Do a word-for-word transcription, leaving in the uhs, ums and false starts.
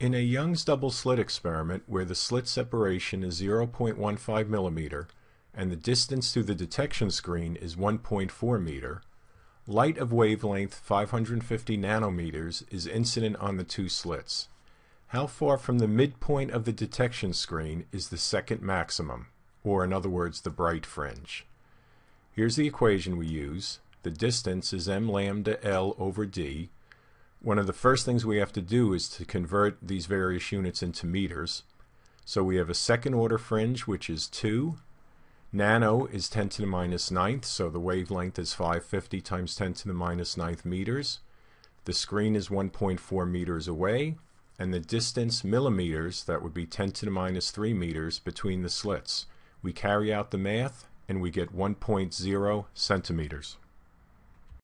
In a Young's double slit experiment where the slit separation is zero point one five millimeter and the distance to the detection screen is one point four meter, light of wavelength five hundred fifty nanometers is incident on the two slits. How far from the midpoint of the detection screen is the second maximum, or in other words the bright fringe? Here's the equation we use. The distance is m lambda L over d. One of the first things we have to do is to convert these various units into meters. So we have a second order fringe, which is two. Nano is ten to the minus ninth, so the wavelength is five hundred fifty times ten to the minus ninth meters. The screen is one point four meters away, and the distance millimeters, that would be ten to the minus three meters between the slits. We carry out the math and we get one point zero centimeters.